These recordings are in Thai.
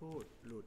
พูดหลุด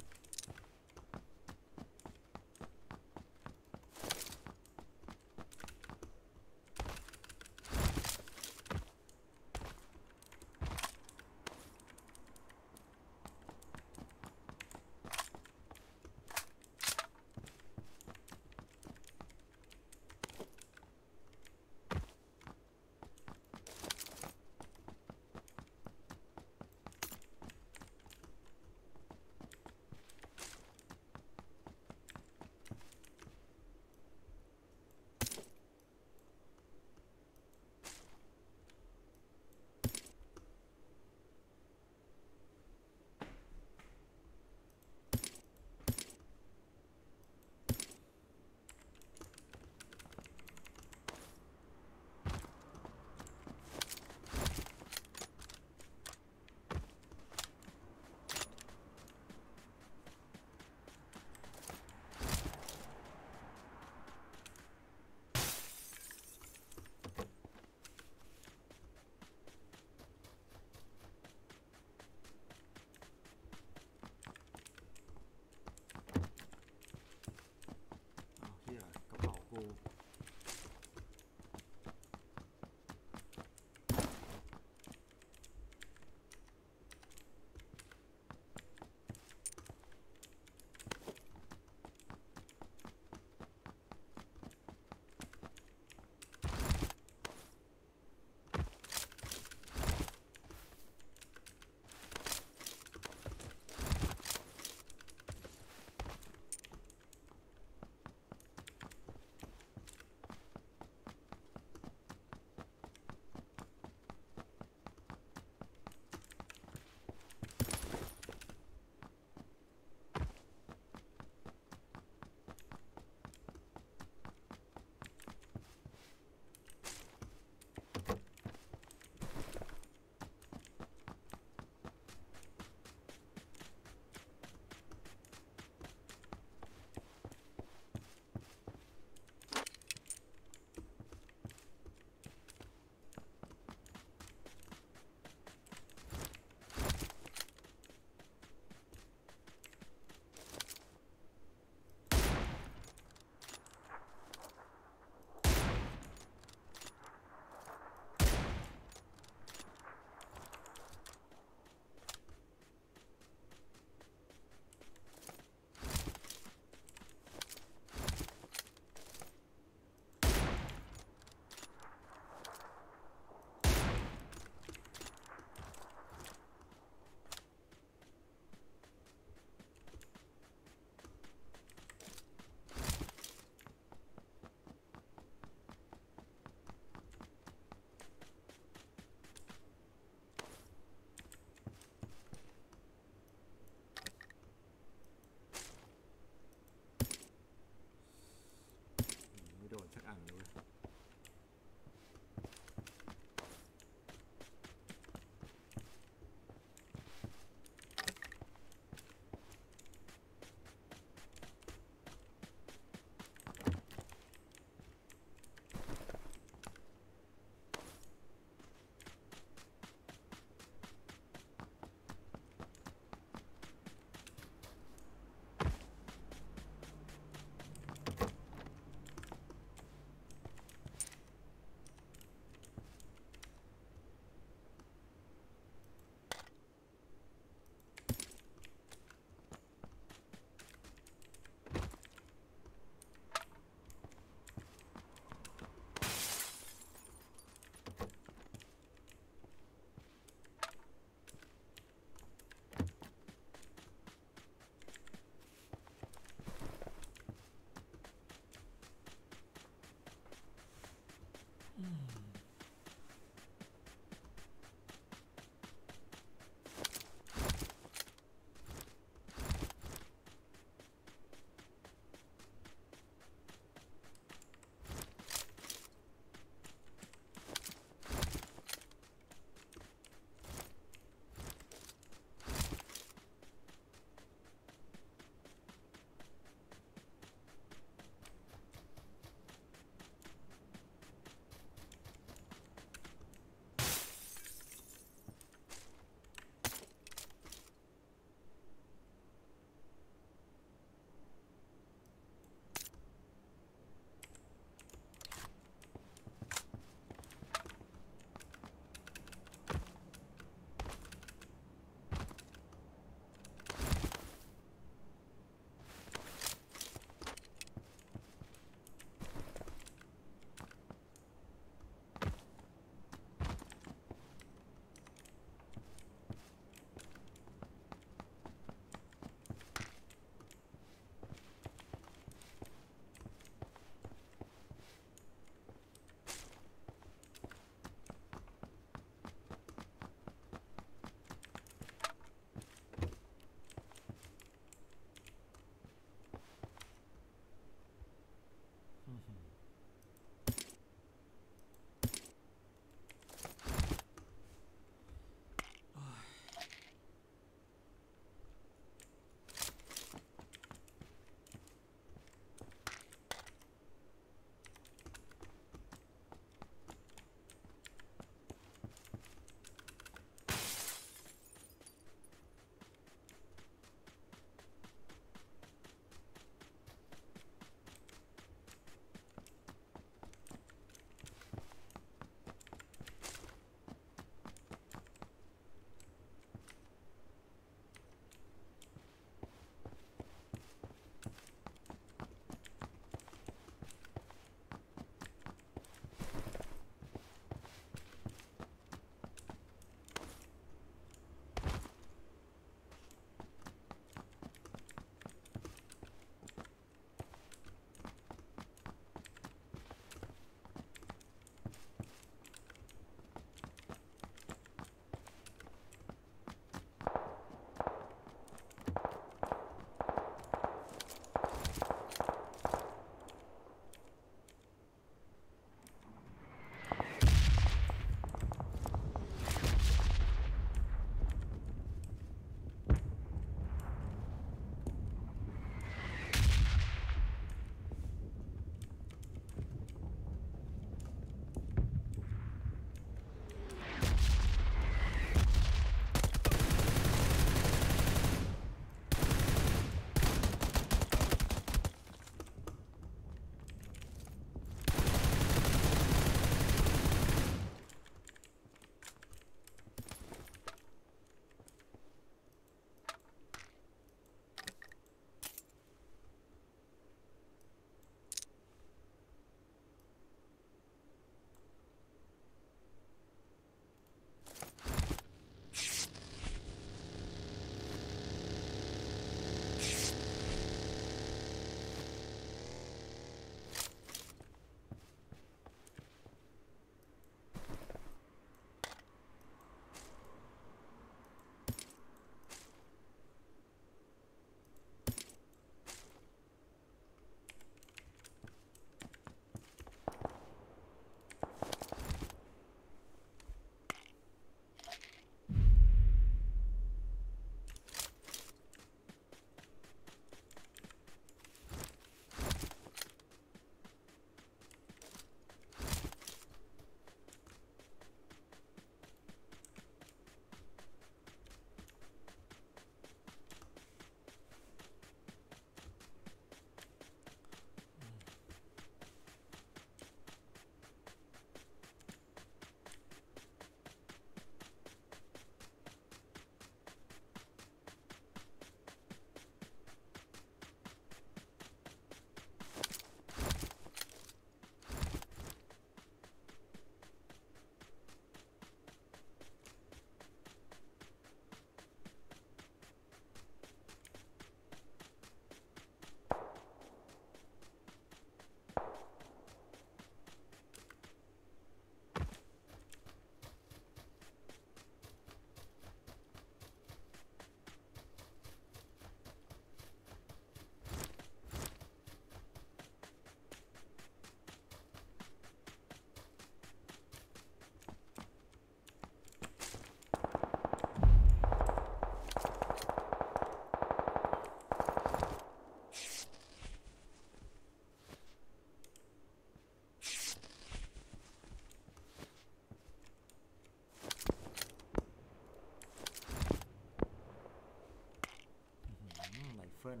Open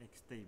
Extreme.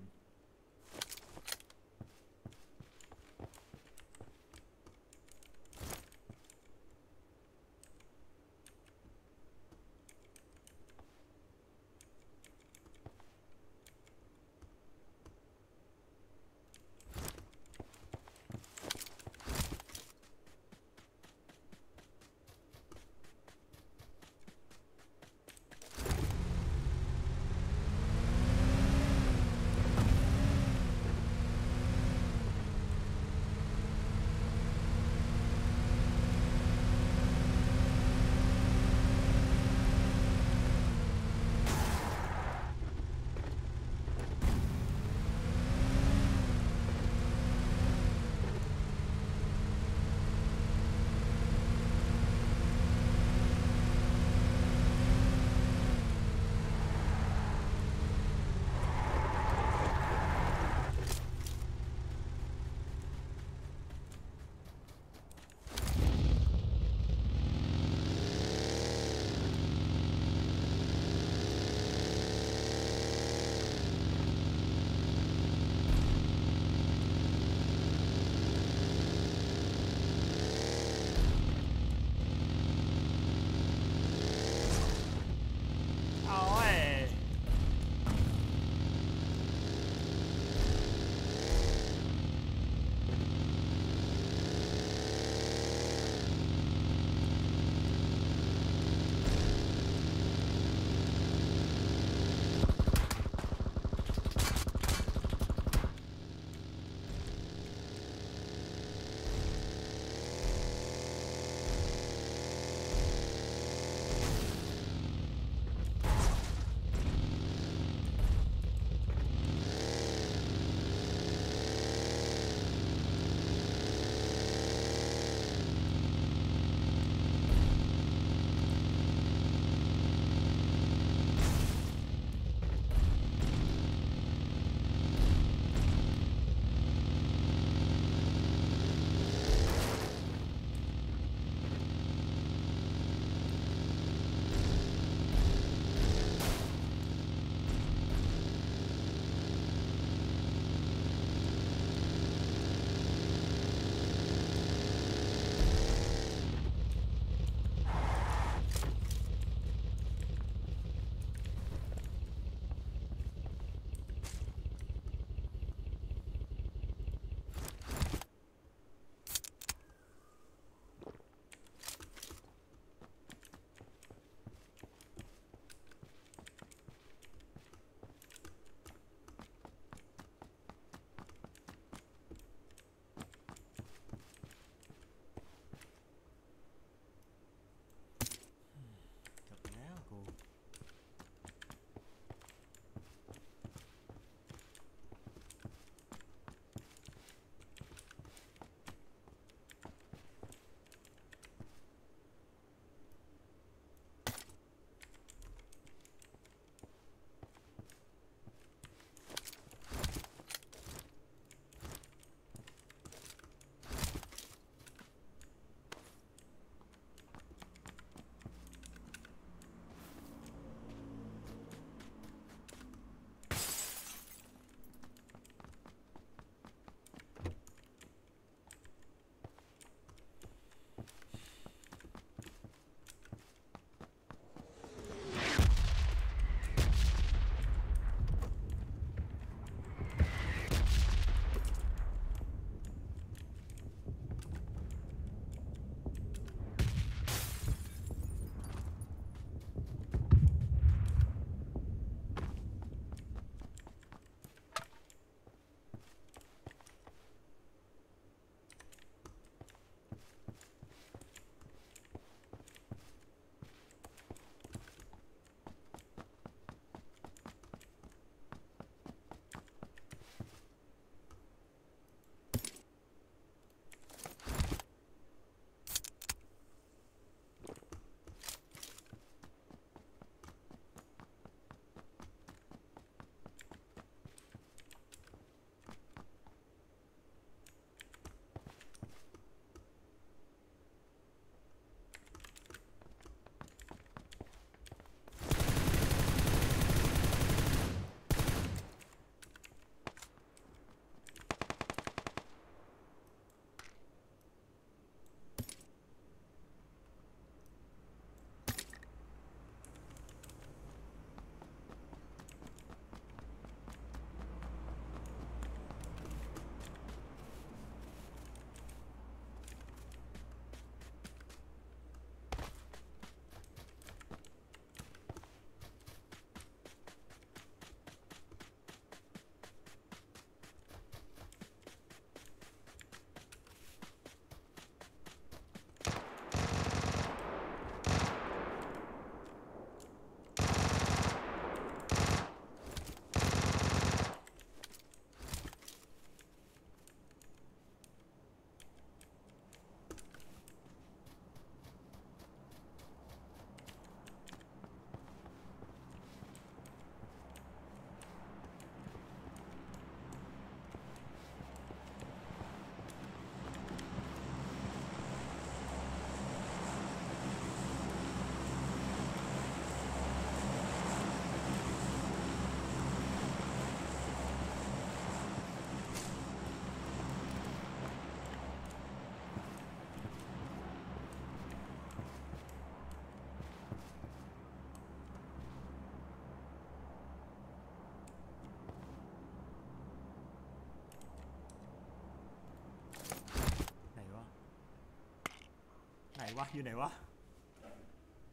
วะอยู่ไหนวะ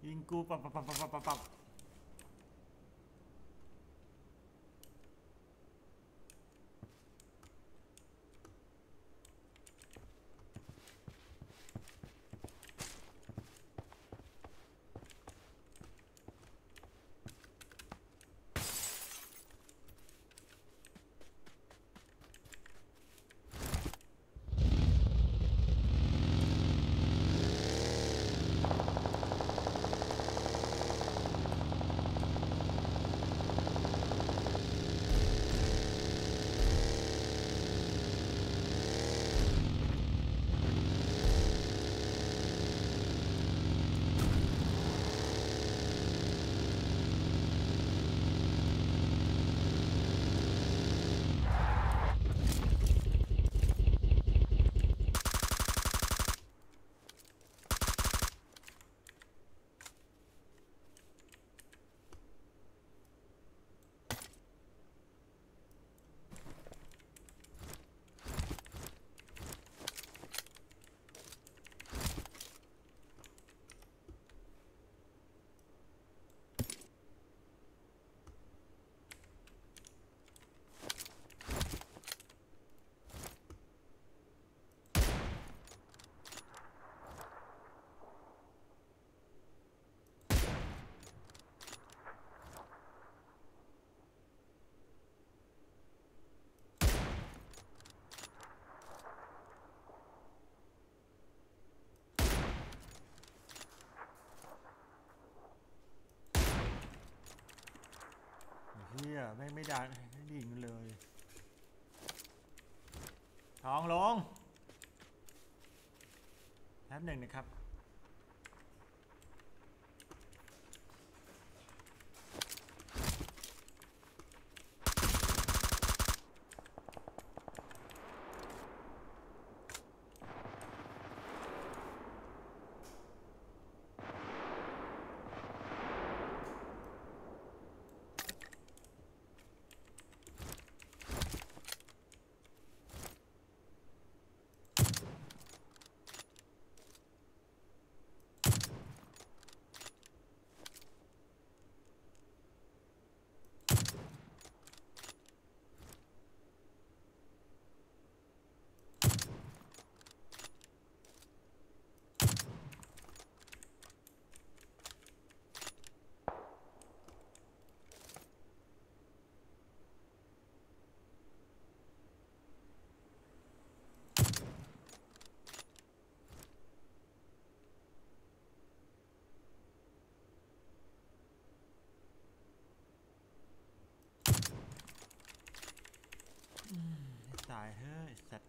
ยิงกูปับปับปับปับปับเนี่ยไม่ด่าไม่ดิ่งเลยทองลงแป๊บหนึ่งนะครับตายเฮ้ยสัตว์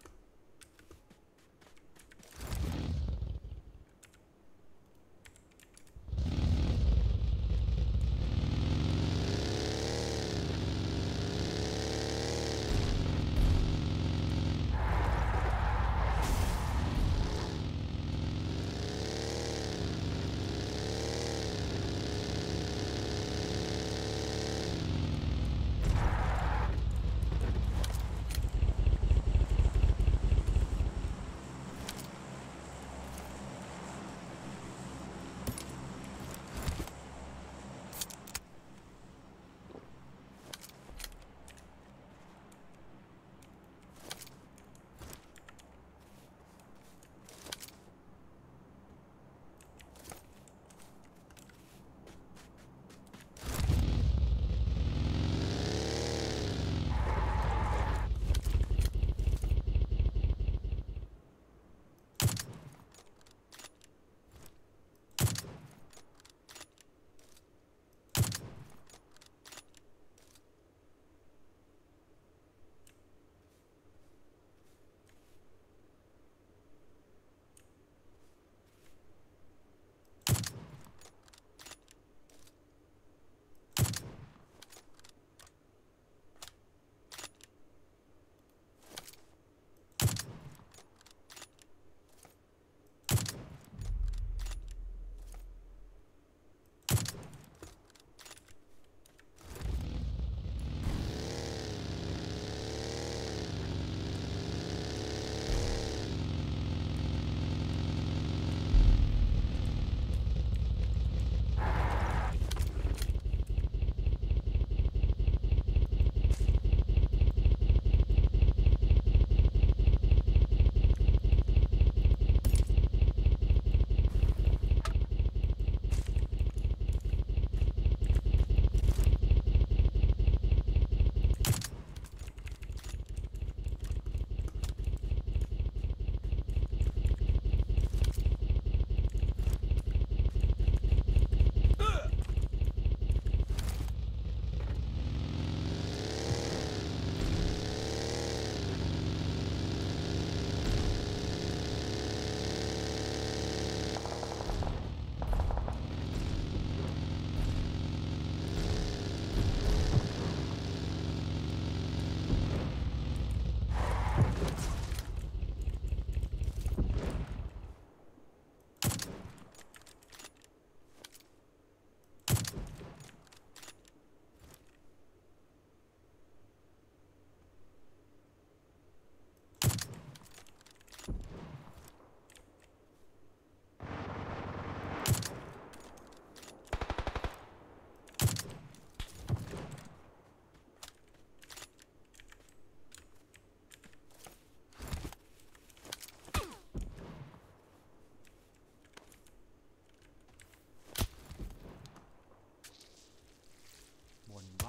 บ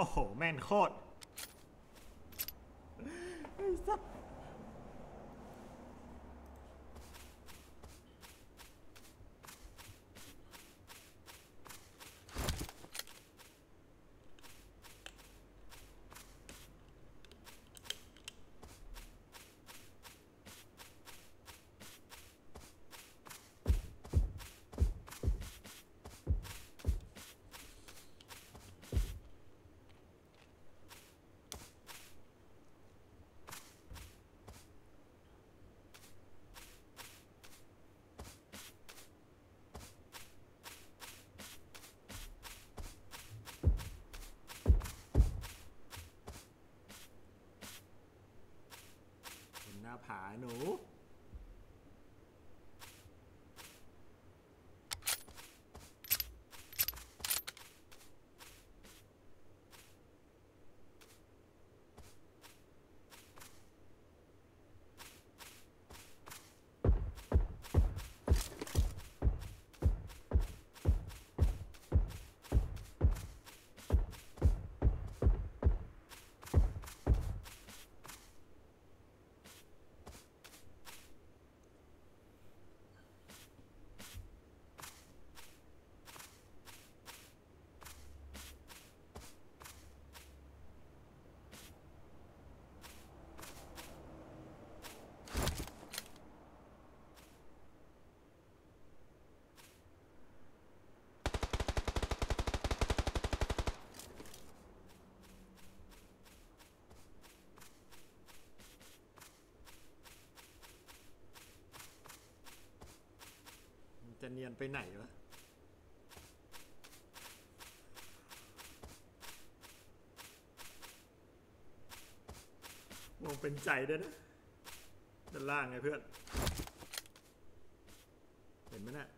โอ้โหแม่นโคตรสัตว์หน้าผาหนูจะเนียนไปไหนวะมองเป็นใจด้วยนะด้านล่างไงเพื่อนเห็นไหมน่ะ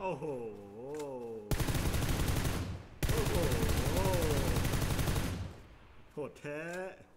โอ้โห แท้